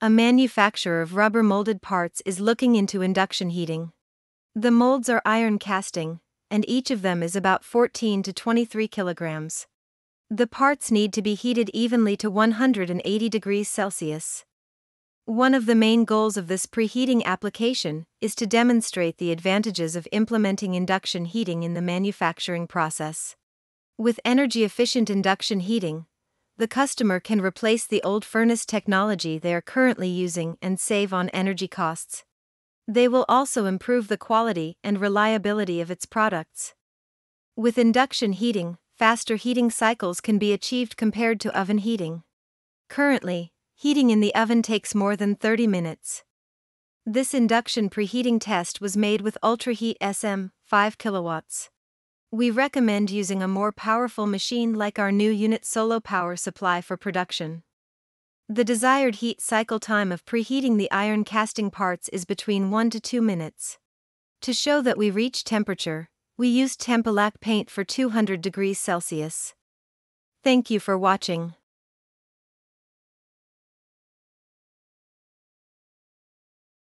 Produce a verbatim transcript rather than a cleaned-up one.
A manufacturer of rubber-molded parts is looking into induction heating. The molds are iron casting, and each of them is about fourteen to twenty-three kilograms. The parts need to be heated evenly to one hundred eighty degrees Celsius. One of the main goals of this preheating application is to demonstrate the advantages of implementing induction heating in the manufacturing process. With energy-efficient induction heating, the customer can replace the old furnace technology they are currently using and save on energy costs. They will also improve the quality and reliability of its products. With induction heating, faster heating cycles can be achieved compared to oven heating. Currently, heating in the oven takes more than thirty minutes. This induction preheating test was made with UltraHeat S M, five kilowatts. We recommend using a more powerful machine like our new unit Solo power supply for production. The desired heat cycle time of preheating the iron casting parts is between one to two minutes. To show that we reach temperature, we used tempilaq paint for two hundred degrees Celsius. Thank you for watching.